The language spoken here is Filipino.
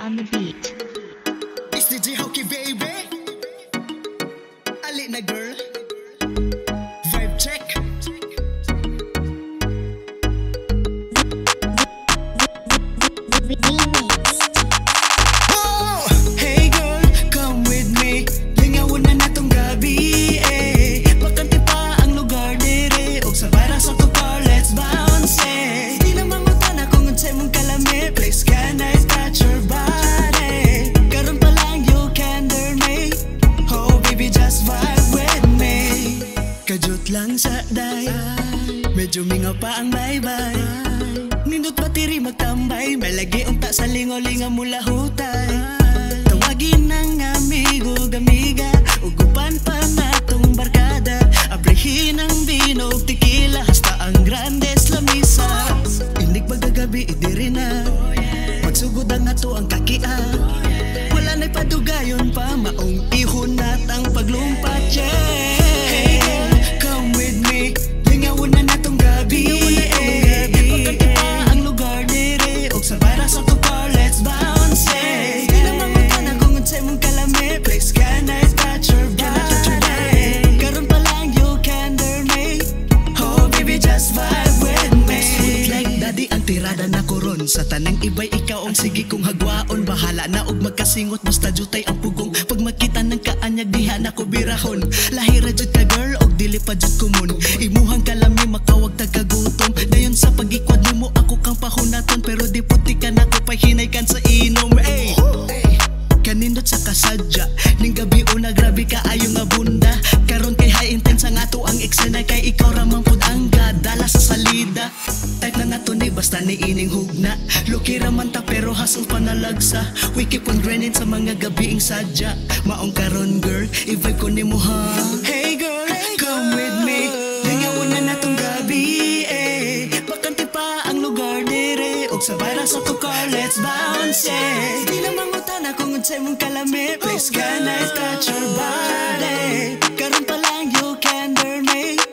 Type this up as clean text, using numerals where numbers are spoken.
on the beat. It's DJ Hawkie, baby. Alina girl. Vibe check. Kajut lang sa day, medyo mingaw pa ang bye-bye. Nindot batiri magtambay, malagi unta sa lingo-linga mula hutay. Tawagin ng amigo-gamiga, ugupan pa natong barkada. Abrihin ang bino, tikila, hasta ang grandes lamisa. Inig pagkagabi, idiri na, magsugod ang ato ang kakia. Wala na'y padugayon pa, maong ihunat ang paglumpat, yeah. Tirada na koron sa tanang iba'y ikaw ang sige kong hagwaon. Bahala na og magkasingot, basta jutay ang pugong. Pag makita ng kaanyag, diha na ko birahon. Lahira jud ka girl, og dili pa jud kumon. Imuhang kalami, makawag tagagutom. Dayon sa pagikwad mo, ako kang pahunaton. Pero di puti ka na ko, pahinay kan sa inom. Ay! Kanindot sa kasadya, ning gabi una, grabe ka ayong nga bunda. Karon kay high intense ang ato ang eksena, kay ikaw ramang pud ang gadala sa salida. Basta ni ining hugna, lukira man ta pero hasul panalagsa. We keep on grinding sa mga gabiing sadya. Maong karon girl, i-vibe ko ni mo ha. Hey girl, come with me. Lingawan na natong gabi, eh. Bakante pa ang lugar dire, og sabay ra sa to car, let's bounce, eh. Di na mangutan na kung unsay mong kalami, please can I touch your body? Karon pa lang you can burn me.